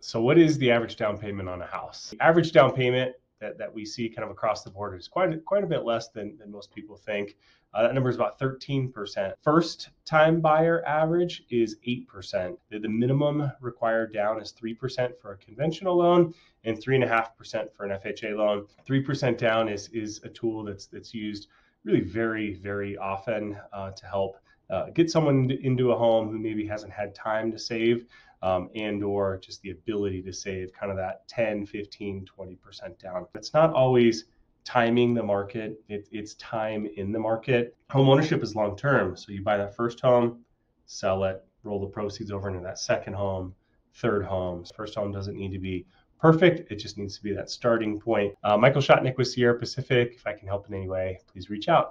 So what is the average down payment on a house? The average down payment that we see kind of across the board is quite a bit less than most people think. That number is about 13%. First time buyer average is 8%. The minimum required down is 3% for a conventional loan and 3.5% for an FHA loan. 3% down is a tool that's used really very, very often to help get someone into a home who maybe hasn't had time to save and or just the ability to save kind of that 10, 15, 20% down. It's not always timing the market. It's time in the market. Home ownership is long term. So you buy that first home, sell it, roll the proceeds over into that second home, third home. First home doesn't need to be perfect. It just needs to be that starting point. Michael Shotnik with Sierra Pacific. If I can help in any way, please reach out.